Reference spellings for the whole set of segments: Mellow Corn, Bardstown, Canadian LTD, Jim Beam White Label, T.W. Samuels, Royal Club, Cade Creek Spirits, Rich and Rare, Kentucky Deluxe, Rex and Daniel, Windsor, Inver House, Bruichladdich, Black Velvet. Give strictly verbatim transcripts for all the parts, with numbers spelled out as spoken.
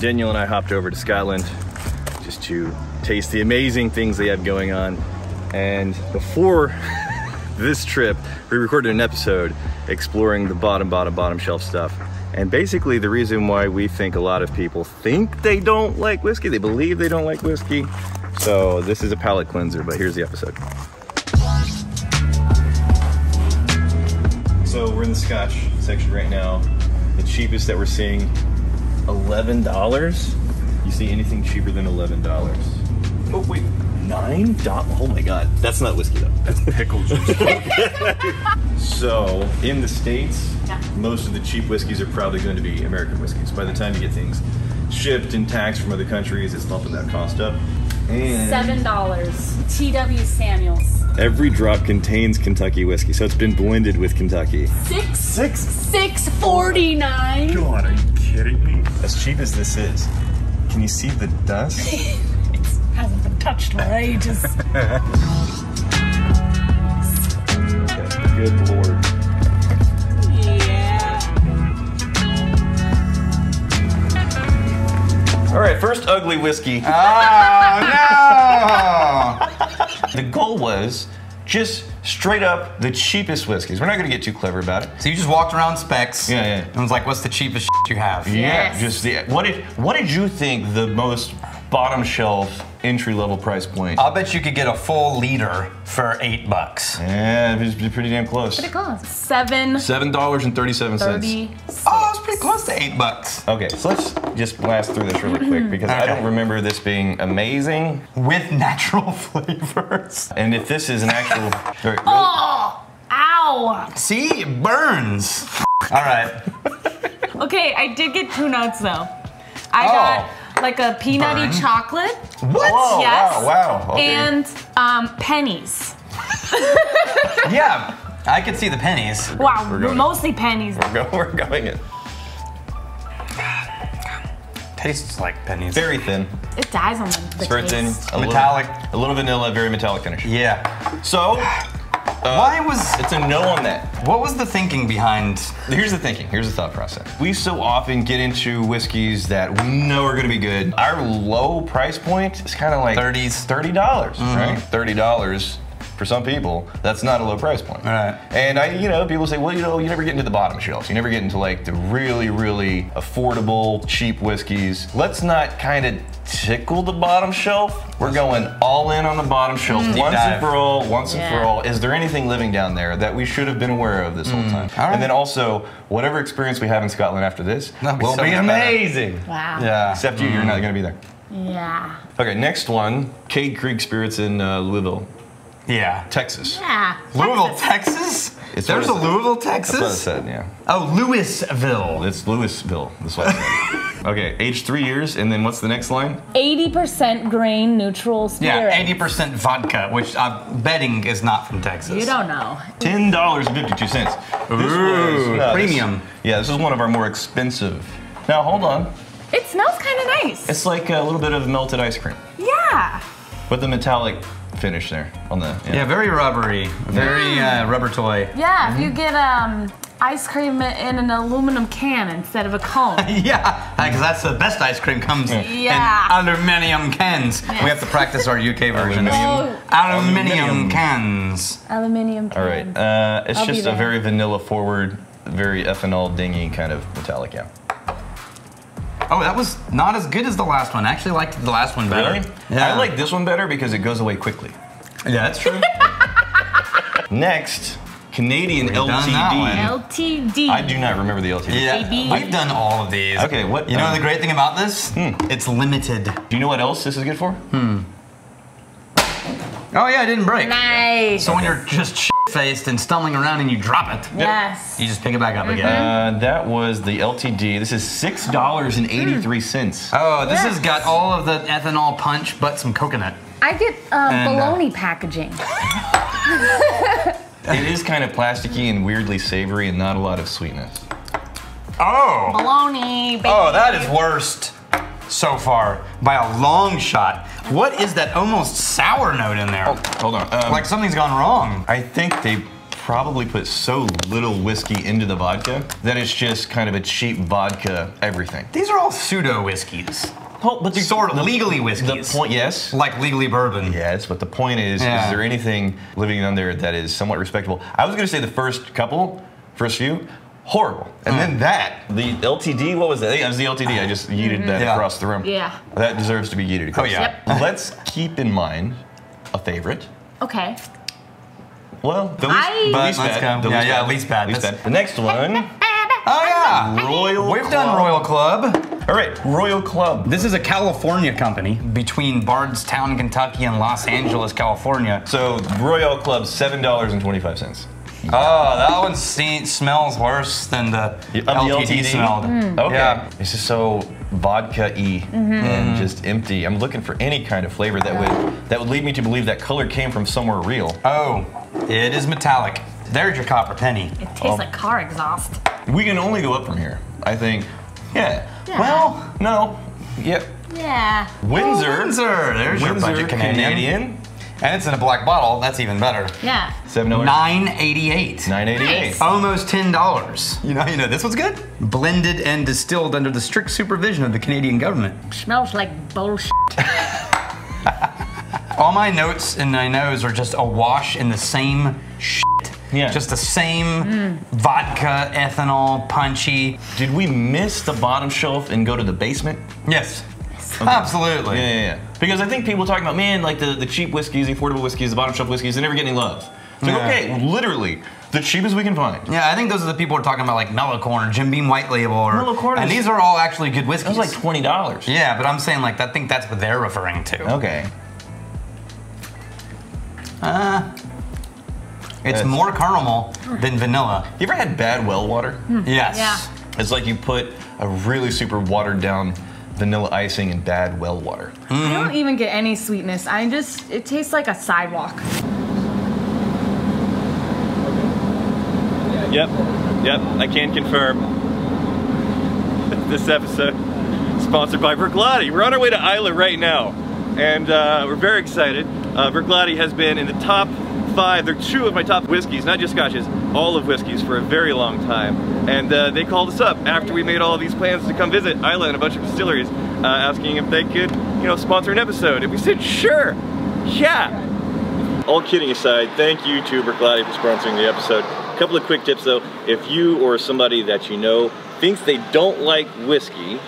Daniel and I hopped over to Scotland just to taste the amazing things they have going on. And before this trip, we recorded an episode exploring the bottom, bottom, bottom shelf stuff. And basically the reason why we think a lot of people think they don't like whiskey, they believe they don't like whiskey. So this is a palate cleanser, but here's the episode. So we're in the Scotch section right now. The cheapest that we're seeing, eleven dollars. You see anything cheaper than eleven dollars? Oh wait, nine dollars? Oh my God, that's not whiskey though. That's pickle juice. So in the States, yeah. Most of the cheap whiskeys are probably going to be American whiskeys. By the time you get things shipped and taxed from other countries, it's bumping that cost up. And seven dollars, T W Samuels. Every drop contains Kentucky whiskey, so it's been blended with Kentucky. Six? Six? Six forty-nine. God, are you kidding me? As cheap as this is, can you see the dust? It hasn't been touched for ages. Good Lord. Yeah. All right, first ugly whiskey. Oh, no! The goal was just straight up the cheapest whiskeys. We're not going to get too clever about it. So you just walked around Specs, yeah, yeah. And was like, "What's the cheapest shit you have?" Yeah, yes. Just the, what did what did you think the most bottom shelf entry level price point? I'll bet you could get a full liter for eight bucks. Yeah, it was pretty damn close. Pretty close. Seven. Seven dollars and thirty-seven cents. Thirty-six. Oh, that was pretty close to eight bucks. Okay, so let's just blast through this really quick because okay. I don't remember this being amazing with natural flavors. And if this is an actual. Really? Oh, ow! See, it burns. All right. Okay, I did get two nuts though. I oh. got. Like a peanutty Burn. chocolate. What? Whoa, yes. Wow, wow. Okay. And um, pennies. Yeah, I could see the pennies. We're wow, we're mostly in. pennies. We're, go we're going in. Tastes like pennies. Very thin. It dies on the It's very thin. A metallic. Little, a little vanilla, very metallic finish. Yeah. So. Uh, Why was it's a no on that? What was the thinking behind? Here's the thinking. Here's the thought process. We so often get into whiskeys that we know are going to be good. Our low price point is kind of like thirties, thirty dollars, mm-hmm. right? Thirty dollars for some people. That's not a low price point. All right. And I, you know, people say, well, you know, you never get into the bottom shelves. You never get into like the really, really affordable, cheap whiskeys. Let's not kind of tickle the bottom shelf. We're going all in on the bottom shelf mm. once and for all, once yeah. and for all. Is there anything living down there that we should have been aware of this mm. whole time? Right. And then also, whatever experience we have in Scotland after this That'll will be, be amazing. Wow. Yeah. Except you, mm. you're not gonna be there. Yeah. Okay, next one, Cade Creek Spirits in uh, Louisville. Yeah. Texas. Yeah. Louisville, Texas? Texas? It's There's a Louisville, Texas? That's what I said, yeah. Oh, Louisville. It's Louisville, that's what I said. Okay, age three years, and then what's the next line? eighty percent grain neutral spirit. Yeah, eighty percent vodka, which I'm betting is not from Texas. You don't know. ten dollars and fifty-two cents. Ooh, was, uh, premium. This, yeah, this is one of our more expensive. Now, hold on. It smells kind of nice. It's like a little bit of melted ice cream. Yeah. With the metallic finish there on the yeah, yeah very rubbery, very uh, rubber toy. Yeah, mm-hmm. If you get um, ice cream in an aluminum can instead of a cone. Yeah, because that's the best ice cream comes yeah. Yeah. in aluminum cans. Yes. We have to practice our U K version. Aluminum. Aluminum cans. Aluminum cans. All right, uh, it's I'll just a very vanilla forward, very ethanol dingy kind of metallic. Yeah. Oh, that was not as good as the last one. I actually liked the last one better. Really? Yeah. I like this one better because it goes away quickly. Yeah, that's true. Next, Canadian L T D. L T D. I do not remember the L T D. Yeah. We've done all of these. Okay, what? You know um, the great thing about this? Hmm. It's limited. Do you know what else this is good for? Hmm. Oh yeah, it didn't break. Nice. So when you're just shit-faced and stumbling around and you drop it, yes, you just pick it back up mm-hmm. again. Uh, that was the L T D. This is six dollars and eighty-three cents. Oh, this yes. has got all of the ethanol punch, but some coconut. I get uh, and, bologna uh, packaging. It is kind of plasticky and weirdly savory, and not a lot of sweetness. Oh. Bologna. Baby. Oh, that is worst. So far, by a long shot. What is that almost sour note in there? Oh, hold on. Um, like something's gone wrong. I think they probably put so little whiskey into the vodka that it's just kind of a cheap vodka everything. These are all pseudo whiskeys. Oh, but sort of the, legally whiskeys. The point, yes. Like legally bourbon. Yes, but the point is, yeah. is there anything living on there that is somewhat respectable? I was gonna say the first couple, first few, horrible. And mm. then that, the L T D, what was that? That was the L T D, I just yeeted mm-hmm. that yeah. across the room. Yeah. That deserves to be yeeted across. Oh yeah. Yep. Let's keep in mind a favorite. Okay. Well, the least, I, the least bad. Kind of, the yeah, least yeah, bad. least bad. Least bad. The next one. Oh yeah, Royal We've Club. done Royal Club. All right, Royal Club. This is a California company between Bardstown, Kentucky and Los Angeles, California. So Royal Club, seven dollars and twenty-five cents. Yeah. Oh, that one stinks, smells worse than the, yeah, L T D, the L T D smelled. Mm. Okay. Yeah. This is so vodka-y mm-hmm. and just empty. I'm looking for any kind of flavor that would, that would lead me to believe that color came from somewhere real. Oh, it is metallic. There's your copper penny. It tastes oh. like car exhaust. We can only go up from here, I think. Yeah. yeah. Well, no. Yep. Yeah. Windsor. Oh, Windsor. There's Windsor, your budget Canadian. Canadian. And it's in a black bottle. That's even better. Yeah. Seven dollars. Nine eighty-eight. Nine eighty-eight. Nice. Almost ten dollars. You know, you know, this one's good. Blended and distilled under the strict supervision of the Canadian government. Smells like bullshit. All my notes and my nose are just awash in the same shit. Yeah. Just the same mm. vodka, ethanol, punchy. Did we miss the bottom shelf and go to the basement? Yes. yes. Okay. Absolutely. Yeah, yeah, yeah. Because I think people talking about, man, like the, the cheap whiskeys, the affordable whiskeys, the bottom shelf whiskeys, they never get any love. It's like, yeah. okay, literally, the cheapest we can find. Yeah, I think those are the people who are talking about like Mellow Corn, Jim Beam White Label, or Mellow Corn. And these are all actually good whiskeys. That was like twenty dollars. Yeah, but I'm saying like, I think that's what they're referring to. Okay. Uh... It's That's, more caramel than vanilla. You ever had bad well water? Mm. Yes. Yeah. It's like you put a really super watered down vanilla icing in bad well water. Mm-hmm. I don't even get any sweetness. I just, it tastes like a sidewalk. Yep, yep, I can confirm. This episode sponsored by Bruichladdich. We're on our way to Isla right now. And uh, we're very excited. Uh, Bruichladdich has been in the top Five. They're two of my top whiskeys, not just scotches, all of whiskeys for a very long time. And uh, they called us up after we made all of these plans to come visit Isla and a bunch of distilleries, uh, asking if they could, you know, sponsor an episode. And we said, sure, yeah. All kidding aside, thank you to Bruichladdich for sponsoring the episode. A couple of quick tips though, if you or somebody that you know thinks they don't like whiskey,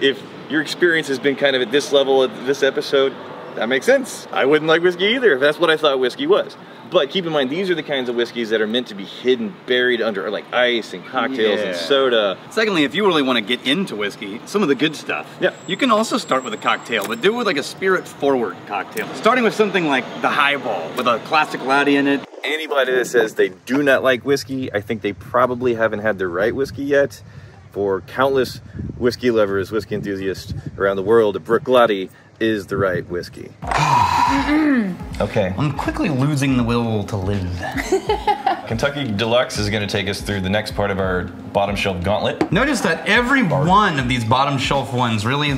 if your experience has been kind of at this level of this episode, that makes sense. I wouldn't like whiskey either if that's what I thought whiskey was. But keep in mind, these are the kinds of whiskeys that are meant to be hidden, buried under like ice and cocktails yeah. and soda. Secondly, if you really want to get into whiskey, some of the good stuff, yeah. you can also start with a cocktail, but do it with like a spirit-forward cocktail. Starting with something like the highball with a classic laddie in it. Anybody that says they do not like whiskey, I think they probably haven't had the right whiskey yet. For countless whiskey lovers, whiskey enthusiasts around the world, Bruichladdich is the right whiskey. Okay. I'm quickly losing the will to live. Kentucky Deluxe is going to take us through the next part of our bottom shelf gauntlet. Notice that every one of these bottom shelf ones really,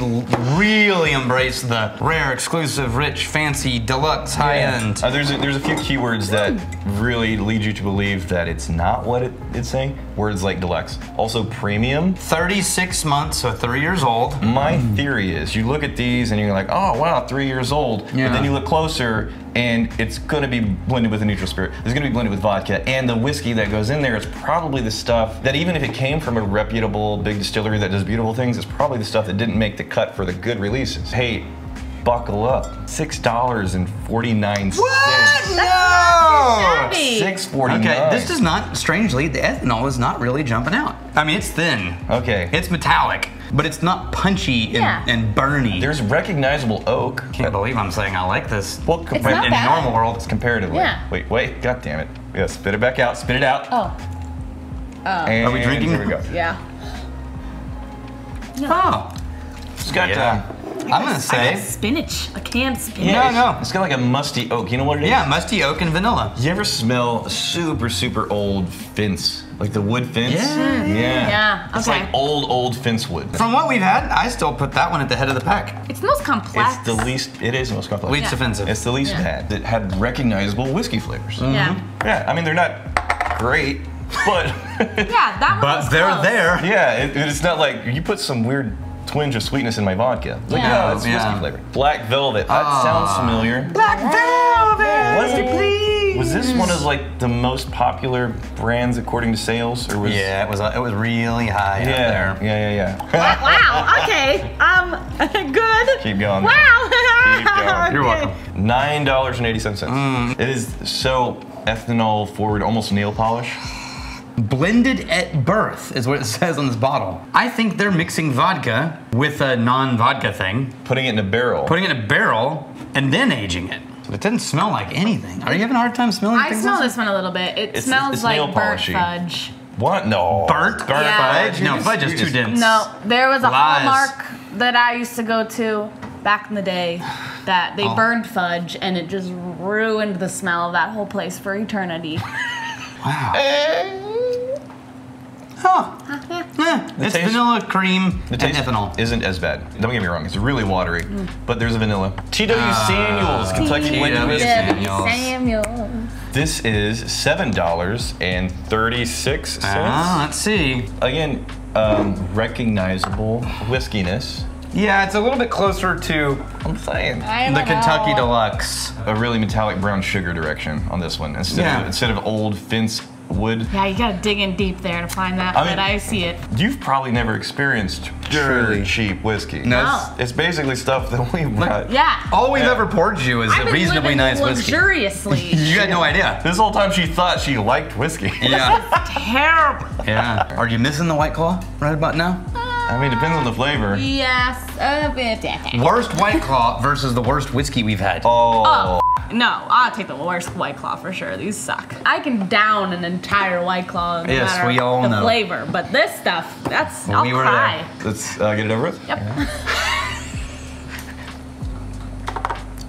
really embrace the rare, exclusive, rich, fancy, deluxe, high yeah. end. Uh, there's, a, there's a few keywords that really lead you to believe that it's not what it, it's saying. Words like deluxe. Also premium. thirty-six months, so three years old. My mm. theory is you look at these and you're like, oh wow, three years old. Yeah. But then you look closer and it's gonna be blended with a neutral spirit. It's gonna be blended with vodka, and the whiskey that goes in there is probably the stuff that, even if it came from a reputable big distillery that does beautiful things, it's probably the stuff that didn't make the cut for the good releases. Hey, buckle up. six dollars and forty-nine cents. What? No! six forty-nine. Okay, this does not, strangely, the ethanol is not really jumping out. I mean, it's thin. Okay. It's metallic, but it's not punchy and, yeah. and burny. There's recognizable oak. Can't believe I'm saying I like this. Well, it's not in the normal world, it's comparatively. Yeah. Wait, wait, god damn it. We gotta spit it back out, spit it out. Oh. Oh. And are we drinking? Here we go. Yeah. No. Oh. It's got, yeah. uh, I'm gonna say I got spinach, a canned spinach. Yeah, no, no. It's got like a musty oak. You know what it is? Yeah, musty oak and vanilla. You ever smell super, super old fence? Like the wood fence? Yeah. Yeah. yeah. Okay. It's like old, old fence wood. From what we've had, I still put that one at the head of the pack. It's the most complex. It's the least, it is the most complex. Least yeah. offensive. It's the least yeah. bad. It had recognizable whiskey flavors. Mm-hmm. Yeah. Yeah, I mean, they're not great, but yeah, that one but was they're close. There. Yeah, it, it's not like you put some weird twinge of sweetness in my vodka. Like, yeah. No, it's whiskey yeah. flavor. Black Velvet. That uh, sounds familiar. Black Velvet. Was, please. Was this one of like the most popular brands according to sales, or was? Yeah, it was. It was really high yeah. up there. Yeah, yeah, yeah. Wow. Okay. Um. Good. Keep going. Wow. Keep going. You're okay. welcome. Nine dollars and eighty seven cents. Mm. It is so ethanol forward, almost nail polish. Blended at birth is what it says on this bottle. I think they're mixing vodka with a non-vodka thing. Putting it in a barrel. Putting it in a barrel and then aging it. It doesn't smell like anything. Are you having a hard time smelling I things? I smell this one a little bit. It it's, smells it's like burnt fudge. What? No. Burnt? Burnt yeah. fudge? No, fudge is too dense. No, there was a Lies. Hallmark that I used to go to back in the day that they oh. burned fudge and it just ruined the smell of that whole place for eternity. Wow. And Huh. huh. Yeah. It's taste, vanilla, cream, the taste and ethanol. Isn't as bad. Don't get me wrong, it's really watery, mm. but there's a vanilla. T W. Uh, Samuels, Kentucky Deluxe. Samuels. This is seven dollars and thirty-six cents. Ah, let's see. Again, um, recognizable whiskiness. Yeah, it's a little bit closer to, I'm saying, the Kentucky Deluxe. A really metallic brown sugar direction on this one. Instead, yeah. of, instead of old fence wood. Yeah, you gotta dig in deep there to find that, I but mean, I see it. You've probably never experienced truly cheap whiskey. No. no. It's, it's basically stuff that we've got. Yeah. All we've yeah. ever poured you is I've a reasonably nice luxuriously. whiskey. Luxuriously. You had no idea. This whole time she thought she liked whiskey. Yeah. This is terrible. Yeah. Are you missing the White Claw right about now? I mean, it depends on the flavor. Yes, a bit. Worst White Claw versus the worst whiskey we've had. Oh. oh. No, I'll take the worst White Claw for sure. These suck. I can down an entire White Claw no yes, matter we all the know. flavor, but this stuff, that's, when I'll we cry. Were Let's uh, get it over with. Yep. Yeah.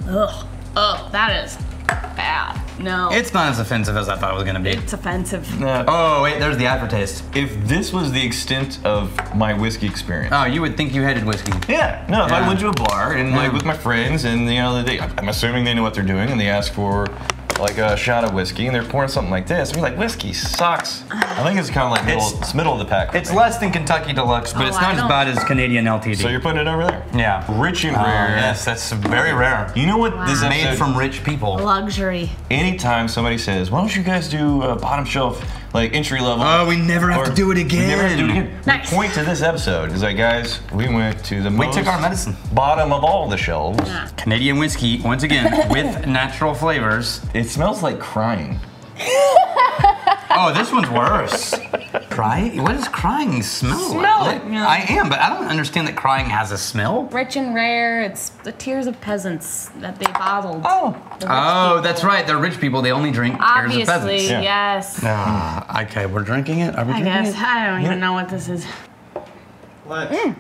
Ugh. Oh, that is bad. No. It's not as offensive as I thought it was gonna be. It's offensive. No. Oh wait, there's the aftertaste. If this was the extent of my whiskey experience. Oh, you would think you hated whiskey. Yeah. No, if yeah. I went to a bar and yeah. like with my friends and you know they, I'm assuming they know what they're doing and they ask for like a shot of whiskey and they're pouring something like this. I'm like, whiskey sucks. I think it's kind of like middle, it's middle of the pack. It's less than Kentucky Deluxe, but oh, it's not as bad as Canadian L T D. So you're putting it over there? Yeah. Rich and Rare. Uh, yes, that's very rare. You know what wow. this is made from rich people. Luxury. Anytime somebody says, why don't you guys do uh, bottom shelf, like entry level. Oh, we never have to do it again. We never have to do it again. Nice. The point to this episode is that, guys, we went to the we most took our medicine. bottom of all the shelves. Yeah. Canadian whiskey, once again, with natural flavors. It smells like crying. Oh, this one's worse. Crying? What does crying smell, smell like? It. I am, but I don't understand that crying has a smell. Rich and Rare, it's the tears of peasants that they bottled. Oh, the oh, people. That's right. They're rich people. They only drink Obviously, tears of peasants. Obviously, yeah. yes. Uh, okay, we're drinking it. Are we I drinking guess. it? I don't even yeah. know what this is. What? Mm.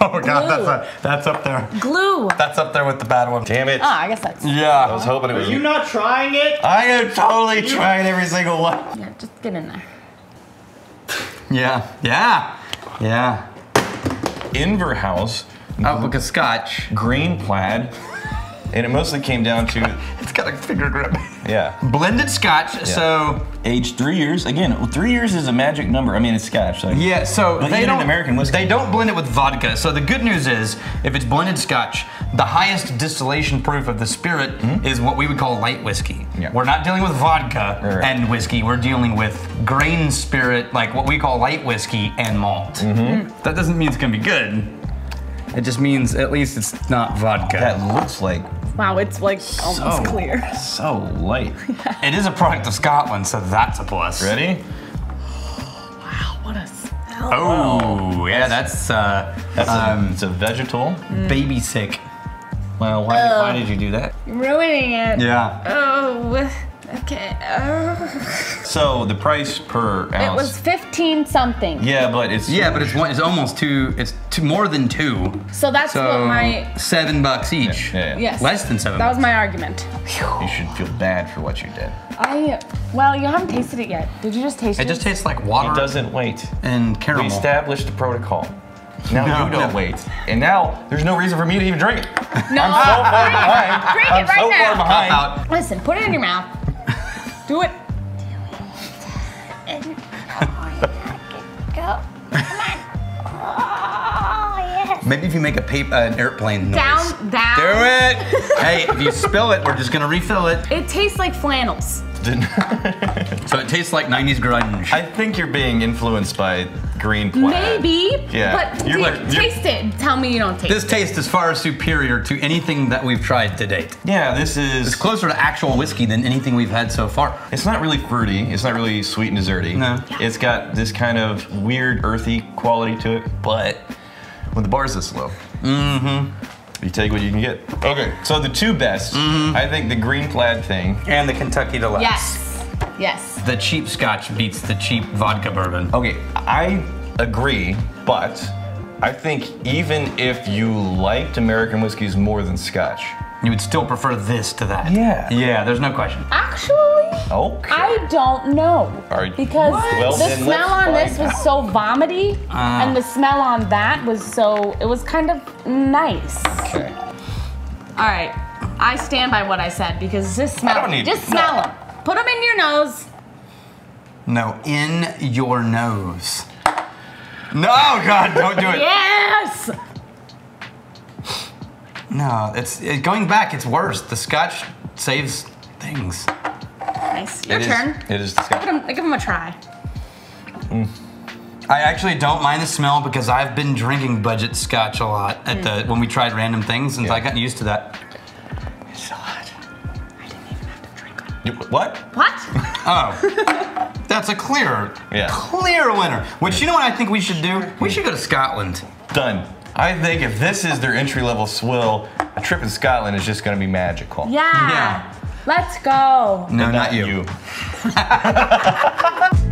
Oh God, that's, a, that's up there. Glue. That's up there with the bad one. Damn it. Oh, I guess that's. Yeah, I was hoping it was. Are you not trying it? I am totally trying every single one. Yeah, just get in there. Yeah, yeah, yeah. Inver House. Oh, like a scotch. Green plaid. And it mostly came down to. It's got a finger grip. Yeah. Blended scotch, yeah. so. Aged three years. Again, three years is a magic number. I mean, it's scotch. So. Yeah, so but they don't. American whiskey. They don't blend it with vodka. So the good news is, if it's blended scotch, the highest distillation proof of the spirit mm-hmm. is what we would call light whiskey. Yeah. We're not dealing with vodka right, right. and whiskey. We're dealing with grain spirit, like what we call light whiskey and malt. Mm-hmm. That doesn't mean it's gonna be good. It just means at least it's not vodka. That looks like. Wow, it's like almost so, clear. So light. Yeah. It is a product of Scotland, so that's a plus. Ready? Wow, what a smell. Oh, wow. yeah, that's, uh, that's um, a, it's a vegetal. Mm. Baby sick. Well, why, oh. why did you do that? You're ruining it. Yeah. Oh, okay. Oh. So the price per ounce. It was fifteen something. Yeah, but it's yeah, but it's one. It's almost two. It's two, more than two. So that's so what my seven bucks each. Yeah, yeah, yeah. Yes. Less than seven. That bucks. was my argument. You should feel bad for what you did. I well, you haven't tasted it yet. Did you just taste it? It just tastes like water. It doesn't wait. And caramel. We established a protocol. Now no, you don't no. wait. And now there's no reason for me to even drink it. No. I'm so far behind. Drink it I'm right so now. Far behind. Listen, put it in your mouth. Do it. Do it. Maybe if you make a paper, an airplane noise. Down, down. Do it. Hey, if you spill it, we're just gonna refill it. It tastes like flannels. So it tastes like nineties grunge. I think you're being influenced by Green Planet. Maybe, yeah. But you're like, you're, taste it. Tell me you don't taste this it. This taste is far superior to anything that we've tried to date. Yeah, this is... It's closer to actual whiskey than anything we've had so far. It's not really fruity. It's not really sweet and desserty. No. Yeah. It's got this kind of weird earthy quality to it, but when the bar's this low. Mm-hmm. You take what you can get. Okay, so the two best, mm-hmm. I think the Green Plaid thing. And the Kentucky Deluxe. Yes, yes. The cheap scotch beats the cheap vodka bourbon. Okay, I agree, but I think even if you liked American whiskeys more than scotch, you would still prefer this to that. Yeah. Yeah, there's no question. Actually, okay. I don't know. Are, because well, the smell on this was out. so vomity, uh, and the smell on that was so, it was kind of nice. Okay. All right, I stand by what I said because this smell, I don't need, just smell no. them. Put them in your nose. No, in your nose. No, God, don't do it. Yes. No, it's it, going back. It's worse. The scotch saves things. Nice. Your it turn. Is, it is the scotch. Give him, give him a try. Mm. I actually don't mind the smell because I've been drinking budget scotch a lot at mm. the when we tried random things, and yeah. I got used to that. It's so hot. I didn't even have to drink on it. What? What? Oh. That's a clear, yeah. clear winner. Which, you know what I think we should do? We should go to Scotland. Done. I think if this is their entry-level swill, a trip in Scotland is just gonna be magical. Yeah. yeah. Let's go. No, no not, not you. you.